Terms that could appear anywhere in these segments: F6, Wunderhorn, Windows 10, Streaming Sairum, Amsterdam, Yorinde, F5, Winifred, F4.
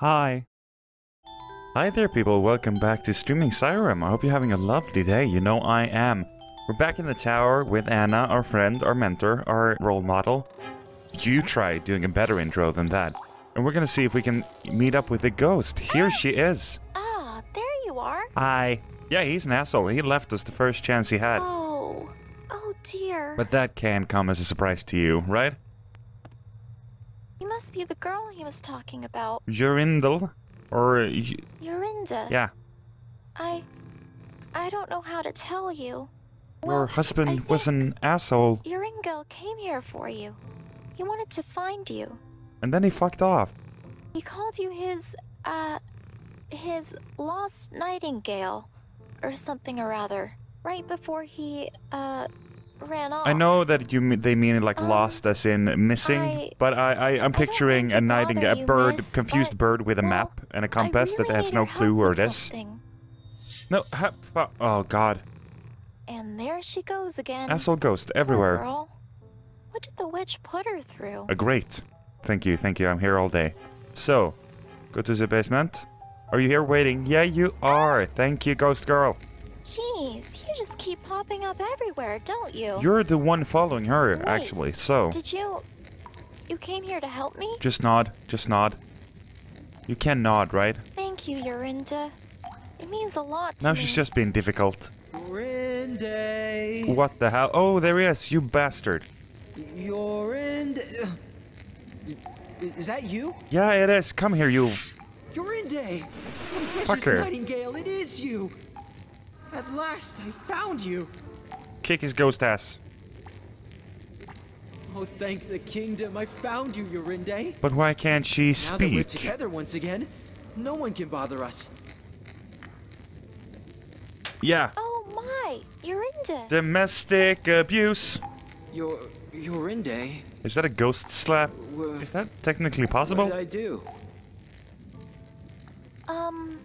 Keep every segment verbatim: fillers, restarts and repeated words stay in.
Hi. Hi there people, welcome back to Streaming Sairum. I hope you're having a lovely day, you know I am. We're back in the tower with Anna, our friend, our mentor, our role model. You try doing a better intro than that. And we're gonna see if we can meet up with the ghost. Here she is. Ah, there you are. Hi. Yeah, he's an asshole. He left us the first chance he had. Oh, oh dear. But that can come as a surprise to you, right? You must be the girl he was talking about. Yorinde? Or... Yorinde? Yeah. I... I don't know how to tell you. Your well, husband was an asshole. Yorinde came here for you. He wanted to find you. And then he fucked off. He called you his, uh... his lost nightingale. Or something or other. Right before he, uh... ran off. I know that you they mean it like um, lost as in missing, I, but I, I, I'm picturing I a nightingale, a bird, miss, confused bird with a well, map and a compass really that has no clue where it is. No, ha, fa, oh god. And there she goes again. Asshole ghost everywhere. Girl. What did the witch put her through? A grate. Thank you, thank you, I'm here all day. So, go to the basement. Are you here waiting? Yeah, you are. Thank you, ghost girl. Jeez, you just keep popping up everywhere, don't you? You're the one following her, Wait, actually, so... Did you... You came here to help me? Just nod. Just nod. You can nod, right? Thank you, Yorinde. It means a lot to now me. Now she's just being difficult. Yorinde. What the hell? Oh, there he is, you bastard. Yorinde... Is that you? Yeah, it is. Come here, you... Yorinde! Fucker. Nightingale, it is you! At last, I found you! Kick his ghost ass. Oh, thank the kingdom, I found you, Yorinde! But why can't she speak? Now that we're together once again, no one can bother us. Yeah. Oh my, Yorinde! Domestic abuse! Your... Yorinde? Is that a ghost slap? W Is that technically possible? What did I do? Um...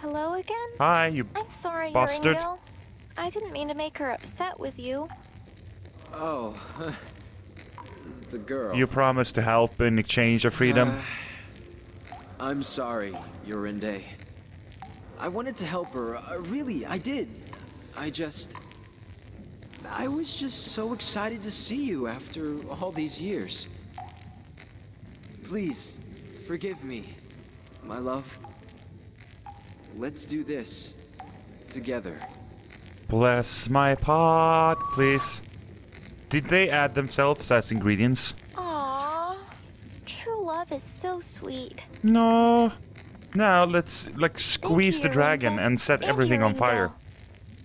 Hello again? Hi, you I'm sorry, bastard. Yorinde. I didn't mean to make her upset with you. Oh, huh. The girl. You promised to help in exchange of freedom. Uh, I'm sorry, Yorinde. I wanted to help her. Uh, really, I did. I just... I was just so excited to see you after all these years. Please, forgive me, my love. Let's do this together. Bless my pot, please. Did they add themselves as ingredients? Aww. True love is so sweet. No. Now let's like squeeze the dragon and set everything on fire.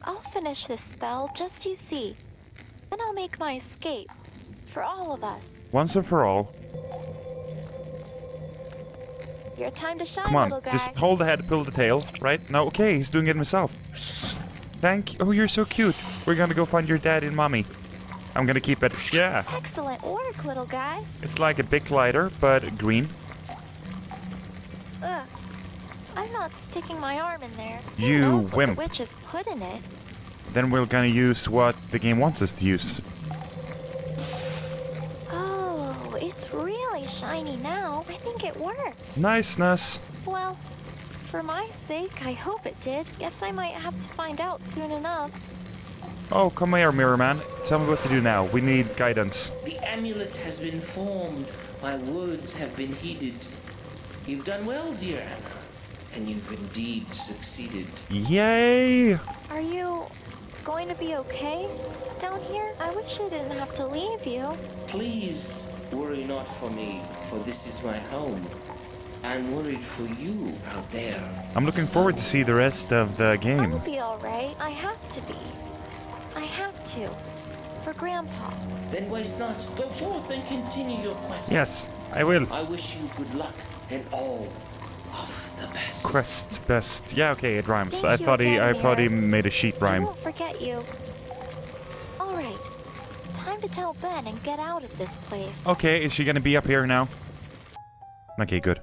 I'll finish this spell, just you see. Then I'll make my escape. For all of us. Once and for all. Your time to shine, Come on, little guy. Just hold the head, pull the tail, right? No, okay, he's doing it himself. Thank you. Oh, you're so cute. We're gonna go find your dad and mommy. I'm gonna keep it. Yeah. Excellent work, little guy. It's like a big glider, but green. Ugh. I'm not sticking my arm in there. You Who knows what wimp. The witch has put in it. Then we're gonna use what the game wants us to use. Oh, it's really shiny now. I think it worked. Niceness. Well, for my sake, I hope it did. Guess I might have to find out soon enough. Oh, come here, Mirror Man. Tell me what to do now. We need guidance. The amulet has been formed. My words have been heeded. You've done well, dear Anna. And you've indeed succeeded. Yay! Are you going to be okay down here? I wish I didn't have to leave you. Please. Worry not for me, for this is my home. I'm worried for you out there. I'm looking forward to see the rest of the game. I'll be alright. I have to be. I have to. For Grandpa. Then waste not. Go forth and continue your quest. Yes, I will. I wish you good luck and all of the best. Quest best. Yeah, okay, it rhymes. Thank I thought he I thought he made a sheet rhyme. I won't forget you. Alright. Time to tell Ben and get out of this place. Okay, is she gonna be up here now? Okay, good.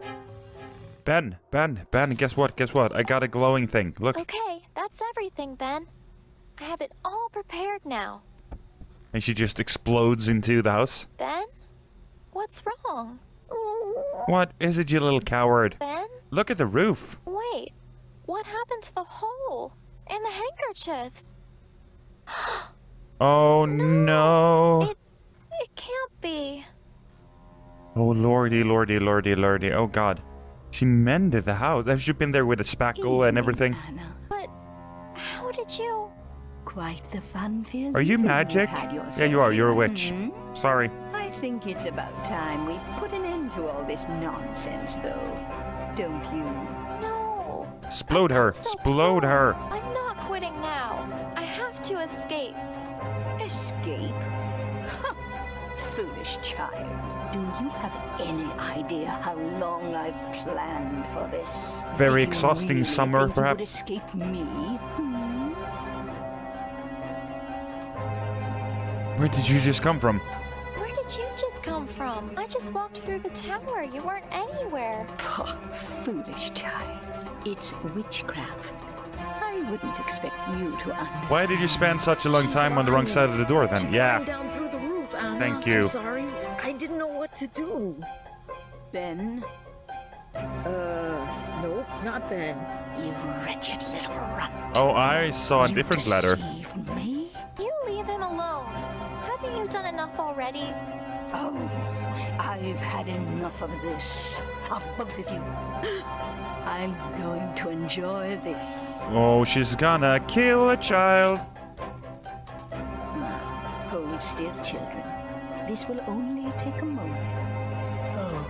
Ben, Ben, Ben, guess what, guess what? I got a glowing thing, look. Okay, that's everything, Ben. I have it all prepared now. And she just explodes into the house? Ben? What's wrong? What is it, you little coward? Ben? Look at the roof. Wait, what happened to the hole and the handkerchiefs? Oh no. no. It, it can't be. Oh lordy, lordy, lordy, lordy. Oh god. She mended the house. I've she been there with a spackle and everything. Anna. But how did you? Quite the fun film. Are you magic? You yeah, you are. You're a witch. Mm-hmm. Sorry. I think it's about time we put an end to all this nonsense, though. Don't you? No. Explode her. So Explode close. her. I'm not quitting now. I have to escape. Escape? Huh. Foolish child. Do you have any idea how long I've planned for this? Very Did exhausting you really summer, think perhaps. You would escape me? Hmm? Where did you just come from? Where did you just come from? I just walked through the tower. You weren't anywhere. Poh, foolish child. It's witchcraft. I wouldn't expect you to understand. Why did you spend such a long She's time on the wrong side of the door then? She yeah. Anna, Thank you. I'm sorry, I didn't know what to do. Ben? Uh, nope, not Ben. You wretched little runt. Oh, I saw a you different letter. Me? You leave him alone. Haven't you done enough already? Oh, I've had enough of this. Of both of you. I'm going to enjoy this. Oh, she's gonna kill a child. Still, children, this will only take a moment. Oh,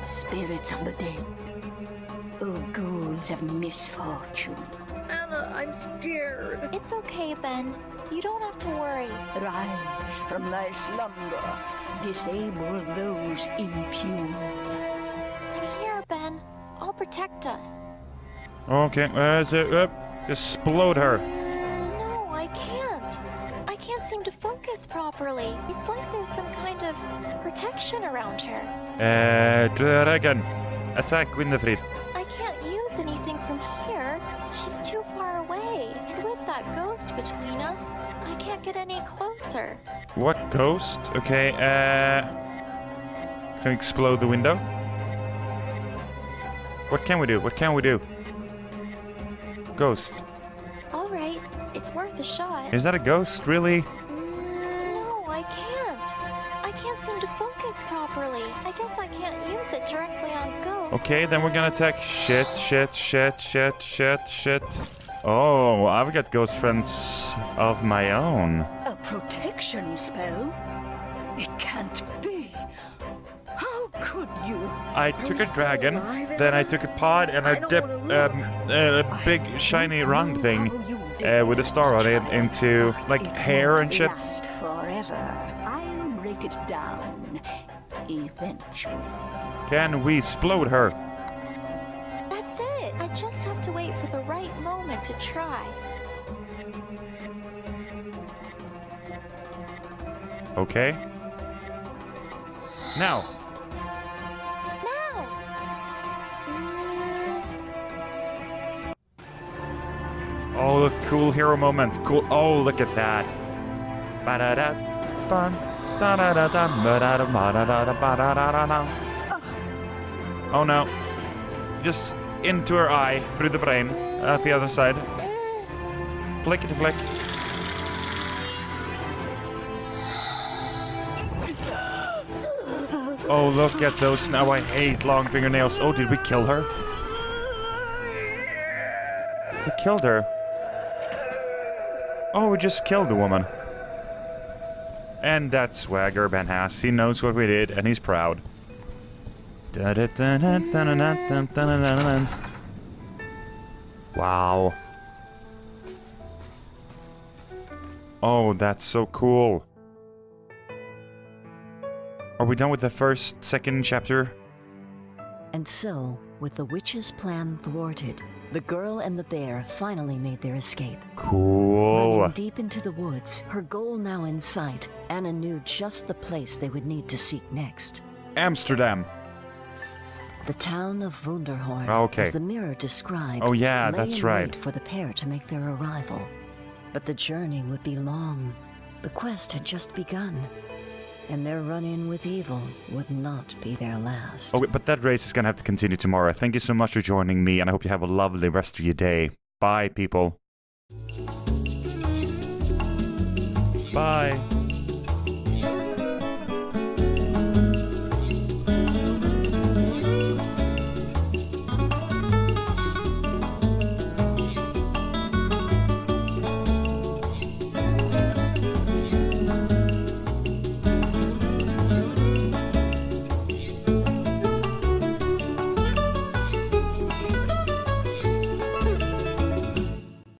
spirits of the dead. Oh, ghouls of misfortune. Anna, I'm scared. It's okay, Ben. You don't have to worry. Rise from thy slumber. Disable those impure. I'm here, Ben. I'll protect us. Okay, uh, so, uh, explode her. No, I can't. I can't seem to focus properly. It's like there's some kind of protection around her. Uh, dragon, attack Winifred. I can't use anything from here. She's too far away. And with that ghost between us, I can't get any closer. What ghost? Okay, uh... can we explode the window? What can we do? What can we do? Ghost. Alright, it's worth a shot. Is that a ghost, really? No, I can't. I can't seem to focus properly. I guess I can't use it directly on ghosts. Okay, then we're gonna attack shit, shit, shit, shit, shit, shit. Oh, I've got ghost friends of my own. A protection spell? It can't be. How could you? I took a dragon, then I took a pod, and I dipped um, a big shiny round thing uh, with a star on it into like hair and shit. Last forever. I'll break it down eventually. Can we explode her? That's it. I just have to wait for the right moment to try. Okay. Now. Now. Oh, look, cool hero moment. Cool. Oh, look at that. Oh no. Just into her eye, through the brain, at the other side. Flickety flick. Oh, look at those now. I hate long fingernails. Oh, did we kill her? We killed her. Oh, we just killed the woman. And that swagger Ben has. He knows what we did, and he's proud. Wow. Oh, that's so cool. Are we done with the first, second chapter? And so, with the witch's plan thwarted, the girl and the bear finally made their escape. Cool. Riding deep into the woods, her goal now in sight, Anna knew just the place they would need to seek next. Amsterdam. The town of Wunderhorn, okay. as the mirror described, oh, yeah, lay that's in right. wait for the pair to make their arrival. But the journey would be long. The quest had just begun. and their run-in with evil would not be their last. Oh, but that race is going to have to continue tomorrow. Thank you so much for joining me, and I hope you have a lovely rest of your day. Bye, people. Bye.